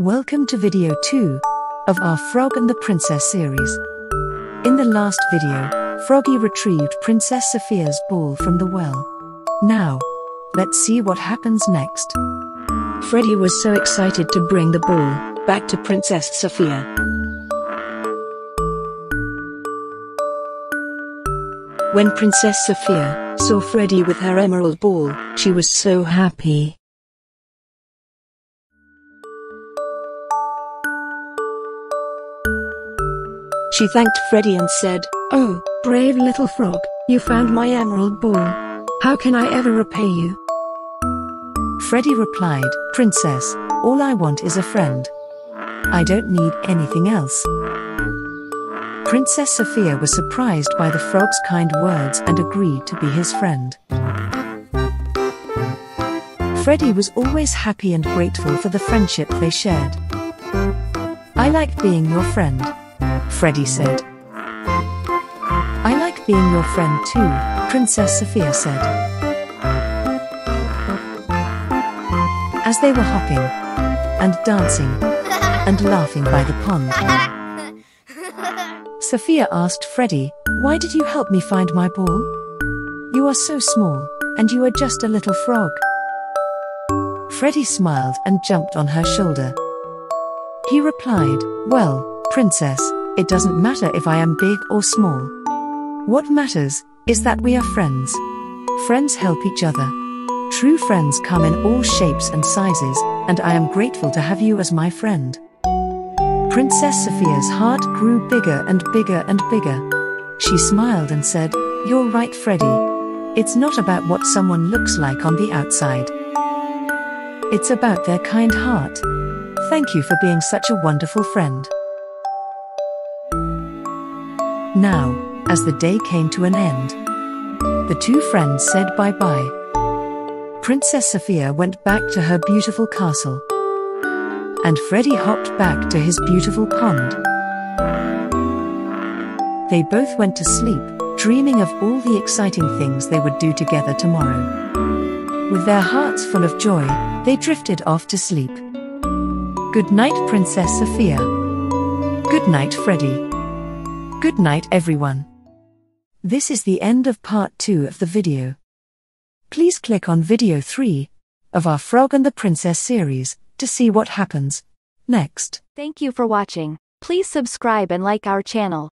Welcome to video 2 of our Frog and the Princess series. In the last video, Froggy retrieved Princess Sophia's ball from the well. Now, let's see what happens next. Freddy was so excited to bring the ball back to Princess Sophia. When Princess Sophia saw Freddy with her emerald ball, she was so happy. She thanked Freddy and said, "Oh, brave little frog, you found my emerald ball. How can I ever repay you?" Freddy replied, "Princess, all I want is a friend. I don't need anything else." Princess Sophia was surprised by the frog's kind words and agreed to be his friend. Freddy was always happy and grateful for the friendship they shared. "I like being your friend," Freddy said. "I like being your friend too," Princess Sophia said. As they were hopping and dancing and laughing by the pond, Sophia asked Freddy, "Why did you help me find my ball? You are so small, and you are just a little frog." Freddy smiled and jumped on her shoulder. He replied, "Well, Princess, it doesn't matter if I am big or small. What matters is that we are friends. Friends help each other. True friends come in all shapes and sizes, and I am grateful to have you as my friend." Princess Sophia's heart grew bigger and bigger and bigger. She smiled and said, "You're right, Freddy. It's not about what someone looks like on the outside. It's about their kind heart. Thank you for being such a wonderful friend." Now, as the day came to an end, the two friends said bye-bye. Princess Sophia went back to her beautiful castle, and Freddy hopped back to his beautiful pond. They both went to sleep, dreaming of all the exciting things they would do together tomorrow. With their hearts full of joy, they drifted off to sleep. Good night, Princess Sophia. Good night, Freddy. Good night, everyone. This is the end of part 2 of the video. Please click on video 3 of our Frog and the Princess series to see what happens next. Thank you for watching. Please subscribe and like our channel.